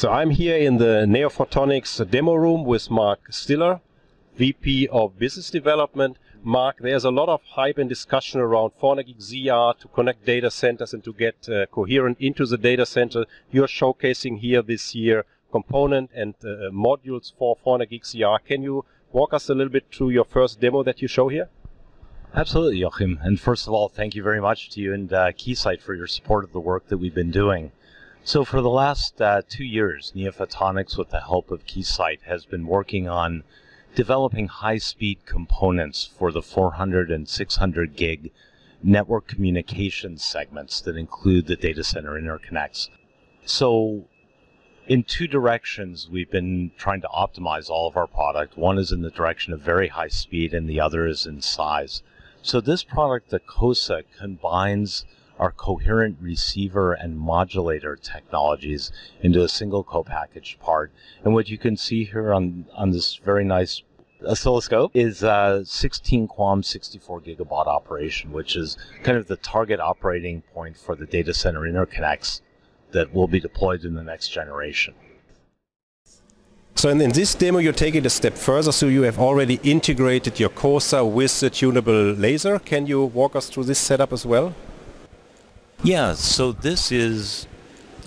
So I'm here in the NeoPhotonics demo room with Mark Stiller, VP of Business Development. Mark, there's a lot of hype and discussion around 400G ZR to connect data centers and to get coherent into the data center. You're showcasing here this year component and modules for 400G ZR. Can you walk us a little bit through your first demo that you show here? Absolutely, Joachim. And first of all, thank you very much to you and Keysight for your support of the work that we've been doing. So for the last 2 years, NeoPhotonics, with the help of Keysight, has been working on developing high-speed components for the 400 and 600 gig network communication segments that include the data center interconnects. So in two directions, we've been trying to optimize all of our product. One is in the direction of very high speed, and the other is in size. So this product, the COSA, combines our coherent receiver and modulator technologies into a single co-packaged part. And what you can see here on this very nice oscilloscope is 16 QAM, 64 gigabaud operation, which is kind of the target operating point for the data center interconnects that will be deployed in the next generation. So in this demo, you take it a step further. So you have already integrated your COSA with the tunable laser. Can you walk us through this setup as well? Yeah, so this is,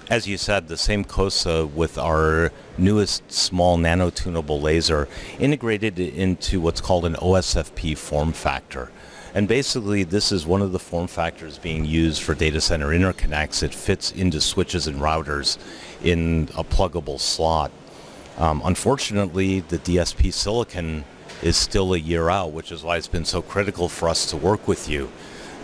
as you said, the same COSA with our newest small nano-tunable laser integrated into what's called an OSFP form factor. And basically, this is one of the form factors being used for data center interconnects. It fits into switches and routers in a pluggable slot. Unfortunately, the DSP silicon is still a year out, which is why it's been so critical for us to work with you.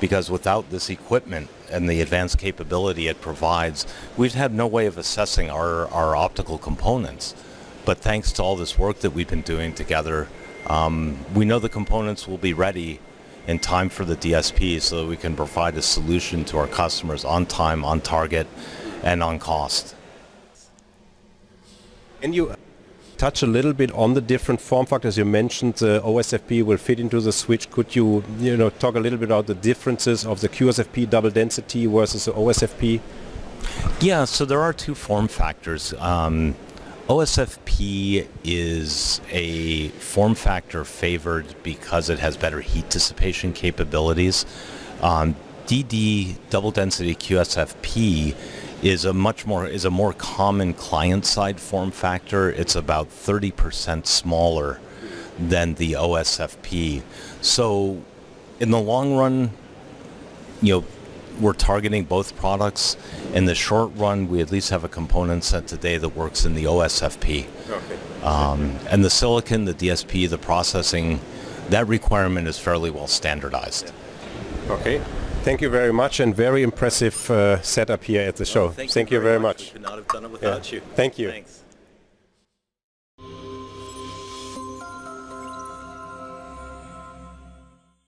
Because without this equipment and the advanced capability it provides, we've had no way of assessing our optical components. But thanks to all this work that we've been doing together, we know the components will be ready in time for the DSP so that we can provide a solution to our customers on time, on target, and on cost. Can you touch a little bit on the different form factors? You mentioned the OSFP will fit into the switch. Could you, talk a little bit about the differences of the QSFP double density versus the OSFP? Yeah, so there are two form factors. OSFP is a form factor favored because it has better heat dissipation capabilities. DD double density QSFP is a more common client-side form factor. It's about 30% smaller than the OSFP. So in the long run, we're targeting both products. In the short run, we at least have a component set today that works in the OSFP. Okay. And the silicon, the DSP, the processing, that requirement is fairly well standardized. Okay. Thank you very much, and very impressive setup here at the show. Thank you very much. We could not have done it without you. Thank you. Thanks.